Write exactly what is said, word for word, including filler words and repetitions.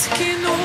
Can